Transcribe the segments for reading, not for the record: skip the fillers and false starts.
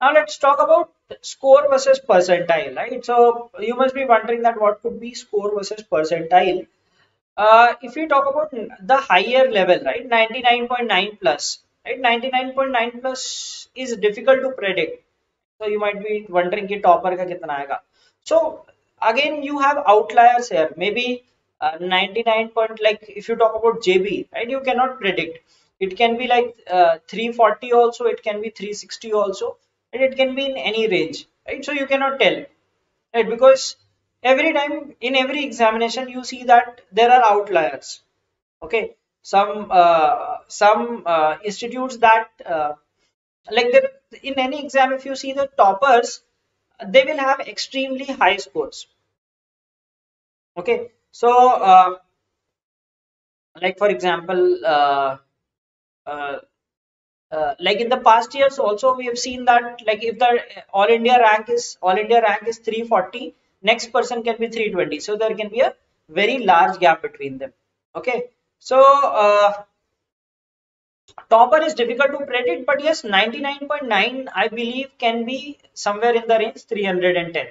Now let's talk about score versus percentile, right? So you must be wondering that what could be score versus percentile. If you talk about the higher level, right, 99.9 plus, right, 99.9 plus is difficult to predict. So you might be wondering ki topper ka kitna aayega. So again, you have outliers here. Maybe 99 point, like if you talk about JB, right, you cannot predict. It can be like 340 also, it can be 360 also, and it can be in any range, right? So you cannot tell, right? Because every time in every examination you see that there are outliers. Okay, some institutes that like that in any exam, if you see the toppers, they will have extremely high scores. Okay, so like for example, like in the past years also we have seen that, like if the all India rank is 340, next person can be 320, so there can be a very large gap between them. Okay, so topper is difficult to predict, but yes, 99.9 I believe can be somewhere in the range 310.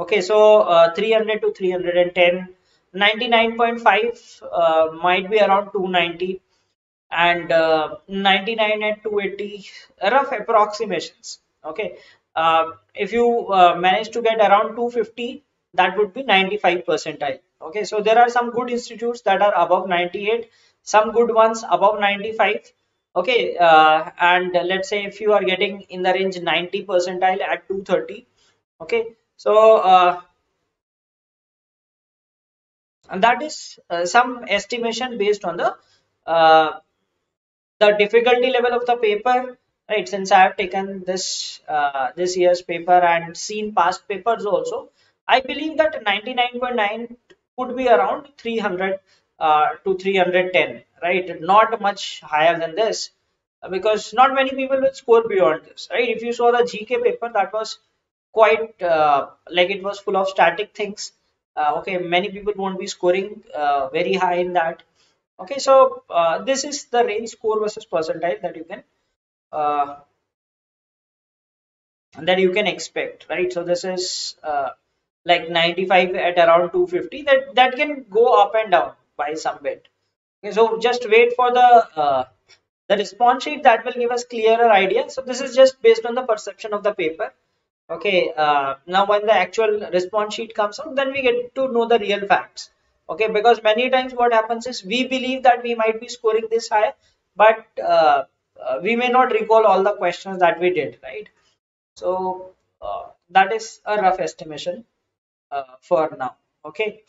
Okay, so 300 to 310, 99.5 might be around 290, and 99 and 280, rough approximations. Okay, if you manage to get around 250, that would be 95 percentile. Okay, so there are some good institutes that are above 98, some good ones above 95. Okay, and let's say if you are getting in the range 90 percentile at 230. Okay, so and that is some estimation based on the difficulty level of the paper, right? Since I have taken this this year's paper and seen past papers also, I believe that 99.9 could be around 300 to 310, right? Not much higher than this, because not many people will score beyond this, right? If you saw the GK paper, that was quite like it was full of static things. Okay, many people won't be scoring very high in that. Okay, so this is the range score versus percentile that you can expect, right? So this is like 95 at around 250. That can go up and down by some bit. Okay, so just wait for the response sheet. That will give us clearer idea. So this is just based on the perception of the paper. Okay, now when the actual response sheet comes out, then we get to know the real facts. Okay, because many times what happens is we believe that we might be scoring this high, but we may not recall all the questions that we did, right? So that is a rough estimation for now. Okay.